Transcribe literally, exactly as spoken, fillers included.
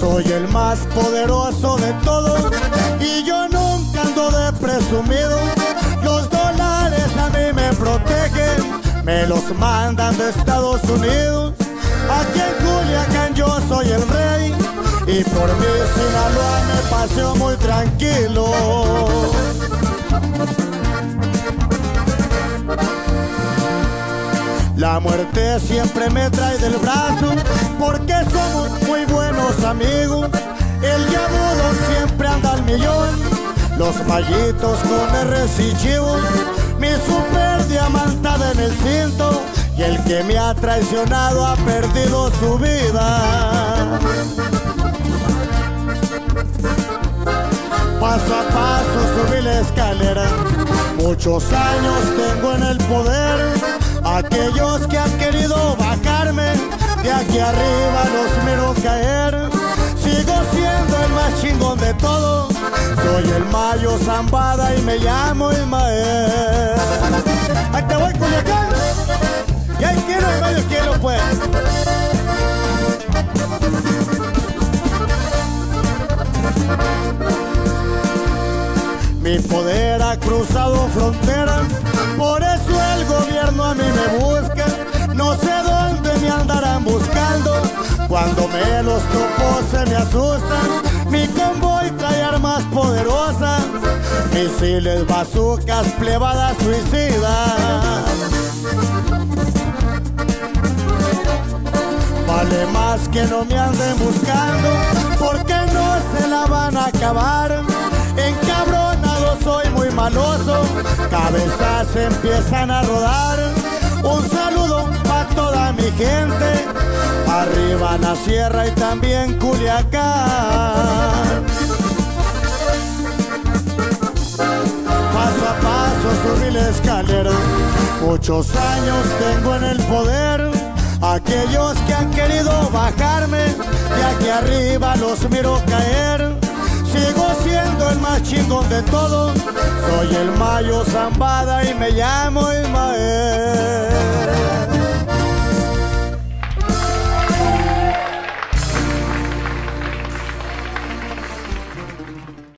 Soy el más poderoso de todos y yo nunca ando de presumido. Los dólares a mí me protegen, me los mandan de Estados Unidos. Aquí en Culiacán yo soy el rey y por mí Sinaloa me paseo muy tranquilo. La muerte siempre me trae del brazo porque somos muy buenos amigos. El diablo siempre anda al millón, los mallitos con erres y chivos, mi super diamantada en el cinto. Y el que me ha traicionado ha perdido su vida. Paso a paso subí la escalera, muchos años tengo en el poder. Aquellos que han querido bajarme, de aquí arriba los miro caer. Sigo siendo el más chingón de todos, soy el Mayo Zambada y me llamo Ismael. ¡Ahí te voy, Culiacán! Y ahí quiero, el Mayo quiero, pues. Mi poder ha cruzado fronteras, por eso el gobierno a mí me busca. No sé dónde me andarán buscando, cuando me los topo se me asustan. Mi convoy trae armas poderosas, misiles, bazucas, plebadas suicidas. Vale más que no me anden buscando, porque no se la van a acabar. Encabronado soy muy maloso, cabezas empiezan a rodar. Un saludo para toda mi gente, arriba la sierra y también Culiacán. Paso a paso subí la escalera, muchos años tengo en el poder. Aquellos que han querido bajarme, de aquí arriba los miro caer. Sigo siendo el más chingón de todos, soy el Mayo Zambada y me llamo Ismael.